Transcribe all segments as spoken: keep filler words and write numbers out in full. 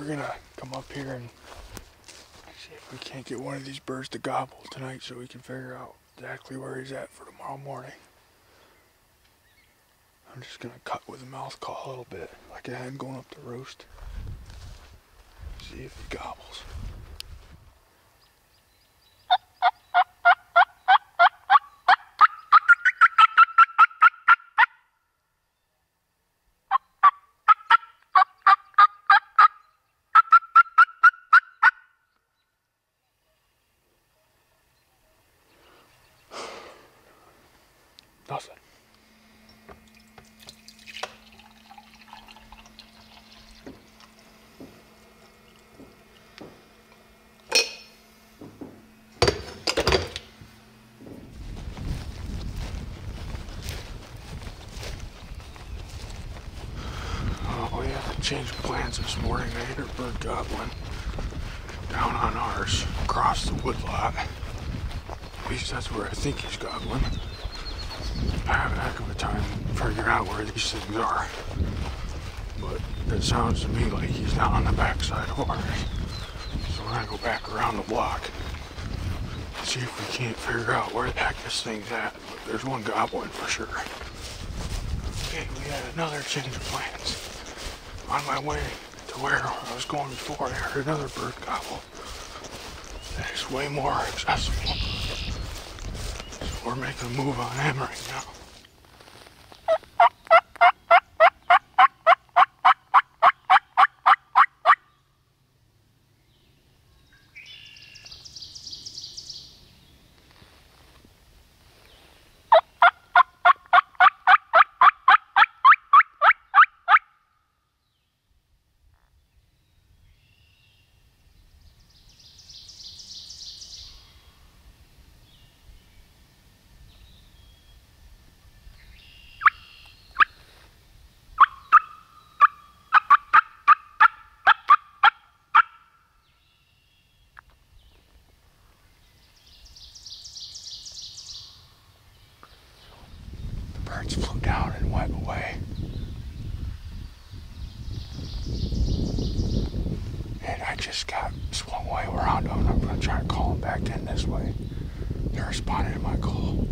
We're gonna come up here and see if we can't get one of these birds to gobble tonight so we can figure out exactly where he's at for tomorrow morning. I'm just gonna cut with the mouth call a little bit, like I had going up to roost. See if he gobbles. Nothing. Oh, we have to change plans this morning. I hit a bird goblin down on ours across the woodlot. At least that's where I think he's gobbling. I have a heck of a time figuring out where these things are, but it sounds to me like he's not on the backside of ours. So we're gonna go back around the block and see if we can't figure out where the heck this thing's at. But there's one goblin for sure. Okay, we had another change of plans. On my way to where I was going before, I heard another bird gobble that is way more accessible. So we're making a move on him right now. Birds flew down and went away. And I just got swung way around them. I'm gonna try to call them back in this way. They responded to my call.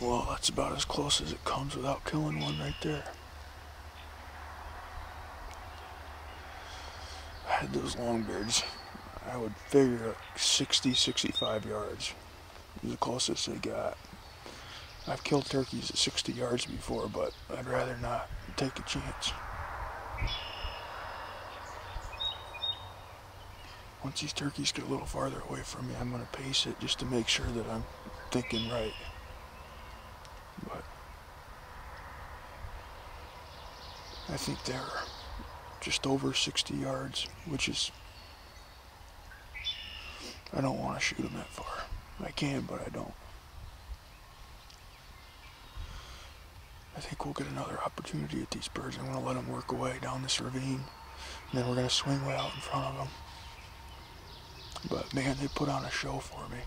Well, that's about as close as it comes without killing one right there. I had those longbeards. I would figure like sixty, sixty-five yards is the closest they got. I've killed turkeys at sixty yards before, but I'd rather not take a chance. Once these turkeys get a little farther away from me, I'm going to pace it just to make sure that I'm thinking right. But I think they're just over sixty yards, which is, I don't want to shoot them that far. I can, but I don't. I think we'll get another opportunity at these birds. I'm going to let them work away down this ravine, and then we're going to swing way out in front of them. But man, they put on a show for me.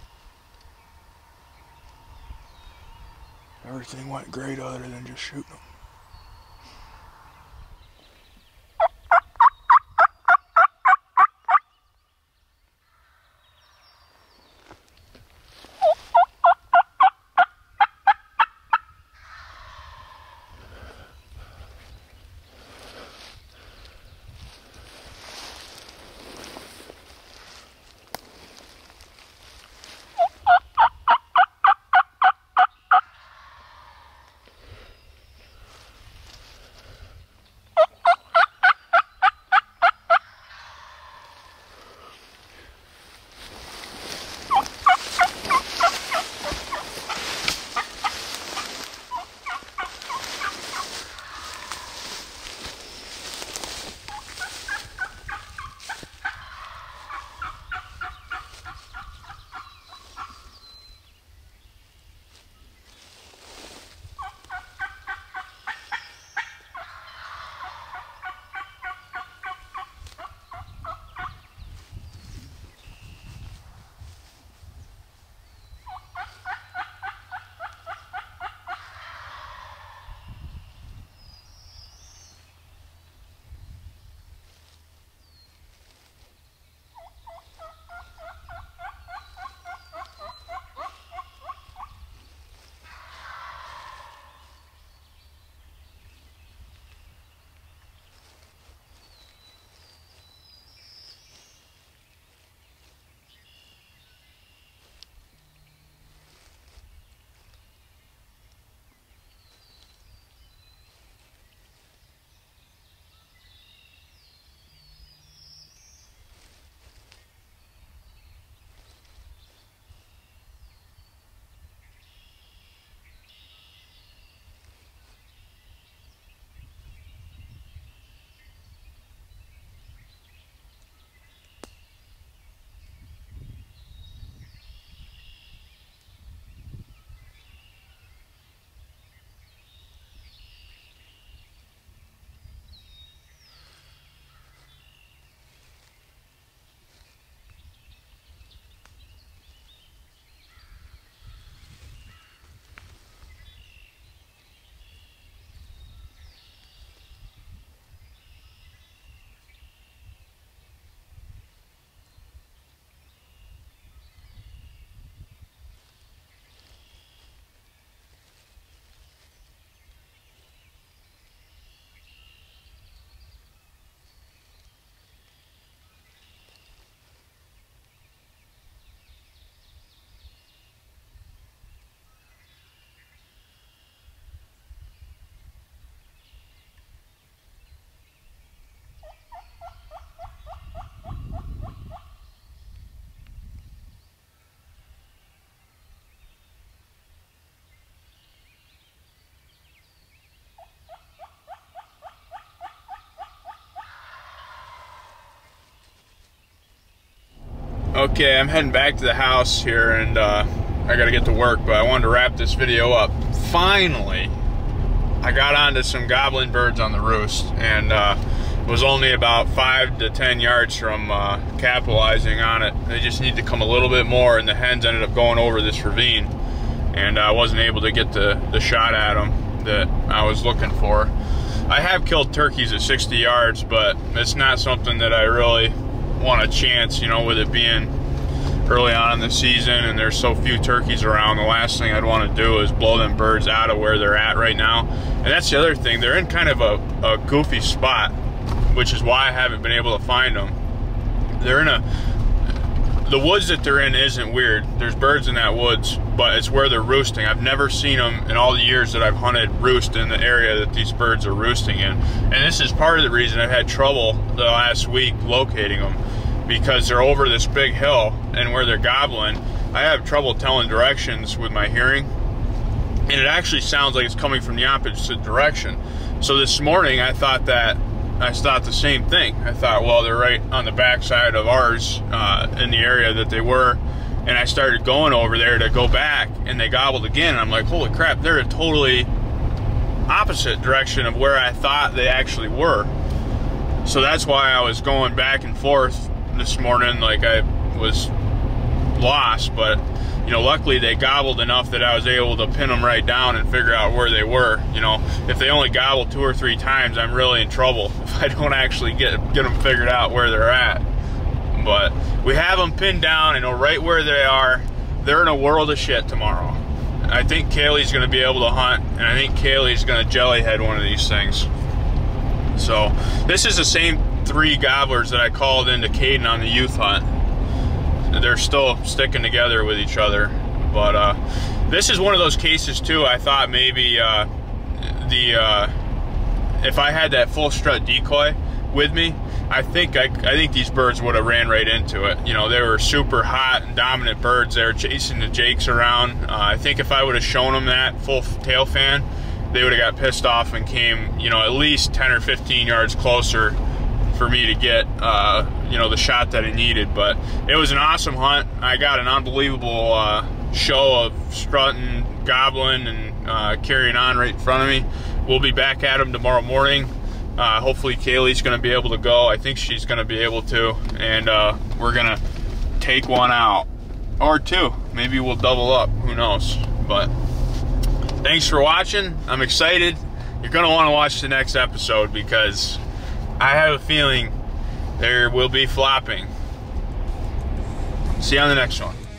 Everything went great other than just shooting them. Okay, I'm heading back to the house here, and uh, I gotta get to work, but I wanted to wrap this video up. Finally, I got onto some goblin birds on the roost, and uh, it was only about five to ten yards from uh, capitalizing on it. They just need to come a little bit more, and the hens ended up going over this ravine, and I wasn't able to get the, the shot at them that I was looking for. I have killed turkeys at sixty yards, but it's not something that I really want a chance, you know, with it being early on in the season and there's so few turkeys around, the last thing I'd want to do is blow them birds out of where they're at right now. And that's the other thing, they're in kind of a, a goofy spot, which is why I haven't been able to find them. They're in a, the woods that they're in isn't weird. There's birds in that woods, but it's where they're roosting. I've never seen them in all the years that I've hunted roost in the area that these birds are roosting in. And this is part of the reason I've had trouble the last week locating them, because they're over this big hill, and where they're gobbling, I have trouble telling directions with my hearing. And it actually sounds like it's coming from the opposite direction. So this morning I thought that, I thought the same thing. I thought, well, they're right on the backside of ours uh, in the area that they were. And I started going over there to go back, and they gobbled again. And I'm like, holy crap, they're a totally opposite direction of where I thought they actually were. So that's why I was going back and forth this morning, like I was lost. But you know, luckily they gobbled enough that I was able to pin them right down and figure out where they were. You know, if they only gobble two or three times, I'm really in trouble if I don't actually get get them figured out where they're at. But we have them pinned down. I know right where they are. They're in a world of shit tomorrow. I think Kaylee's going to be able to hunt, and I think Kaylee's going to jellyhead one of these things. So this is the same three gobblers that I called into Caden on the youth hunt. They're still sticking together with each other. But uh, this is one of those cases too. I thought maybe uh, the uh, if I had that full strut decoy with me, I think I, I think these birds would have ran right into it. You know, they were super hot and dominant birds. They were chasing the jakes around. Uh, I think if I would have shown them that full tail fan, they would have got pissed off and came, you know, at least ten or fifteen yards closer for me to get, uh, you know, the shot that I needed. But it was an awesome hunt. I got an unbelievable uh, show of strutting, gobbling, and uh, carrying on right in front of me. We'll be back at them tomorrow morning. Uh, hopefully Kaylee's going to be able to go. I think she's going to be able to. And uh, we're going to take one out. Or two. Maybe we'll double up. Who knows? But thanks for watching. I'm excited. You're going to want to watch the next episode, because I have a feeling there will be flopping. See you on the next one.